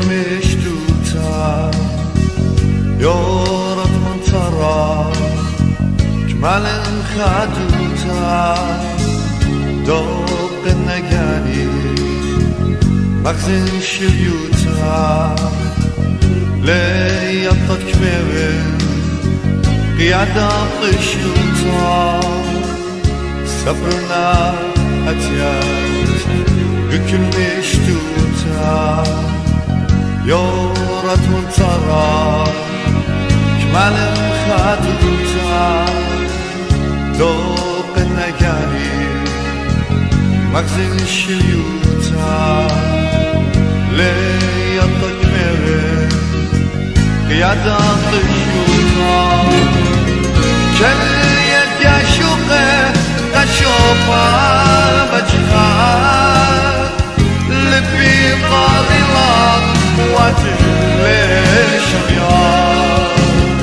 dikilmiş tutar yaratman taraf kimalin xadutar doqqin nagani magzin shilyutar ley yatat kmeven qiyada qishutar sabrına atyat dikilmiş tutar يورتون ترى كمال خدوتا دوق نگری مغزن شلیوتا لیاتا کمره قیادا قیوتا کمره یدیشوقه قشوفا بجخار لبی قارلات وتجلي شبيار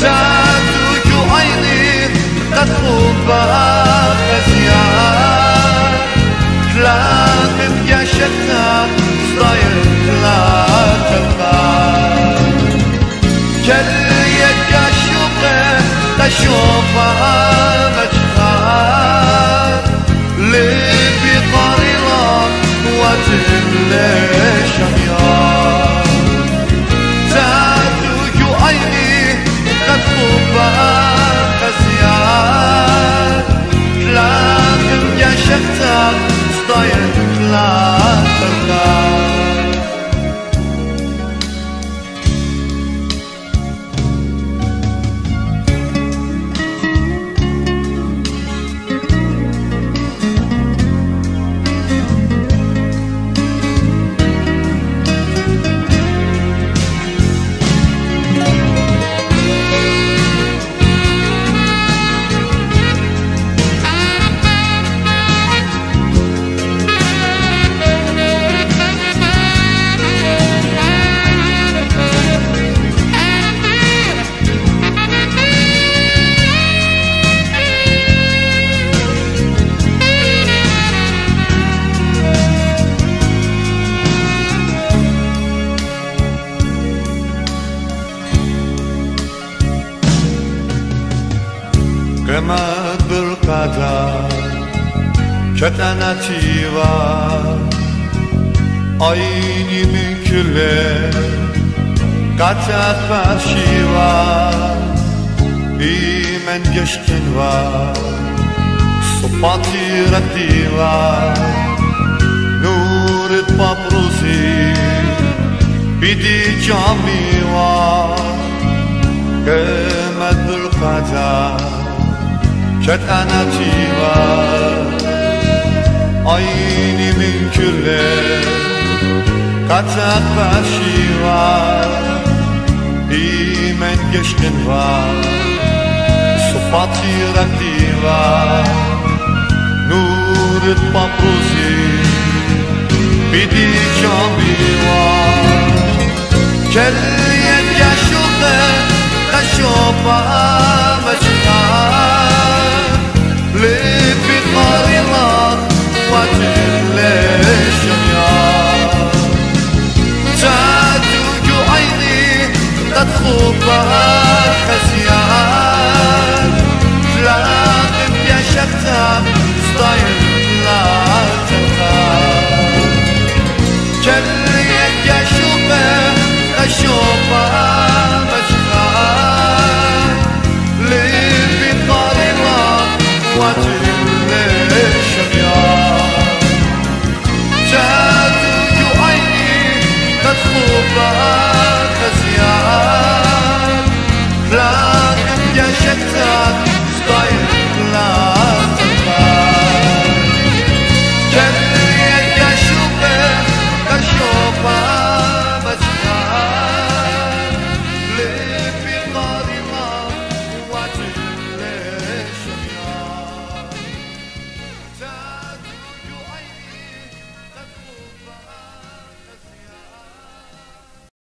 تدرك عيني قد خبها خزيان كلامك يا شتان صاير لا تبان كليك يا شوقي تشوفها مجخان لبي قريران وتجلي شبيار قمت بالقدر كتنتي وعيني من كل قطعت فرشي وإيمان گشتن وصفاتي ردي ونورت ببروزي بدي جامي وقمت بالقدر كتأنتي وعيني من كل قطعت فرشي وإيمان گشتن وصفاتي ردي ونورت ببروزي بدي جامي وكليك يا شوقي تشوفها مجنان لبي قريرات وتجلي شبيار تدرك عيني قد خبها خزيان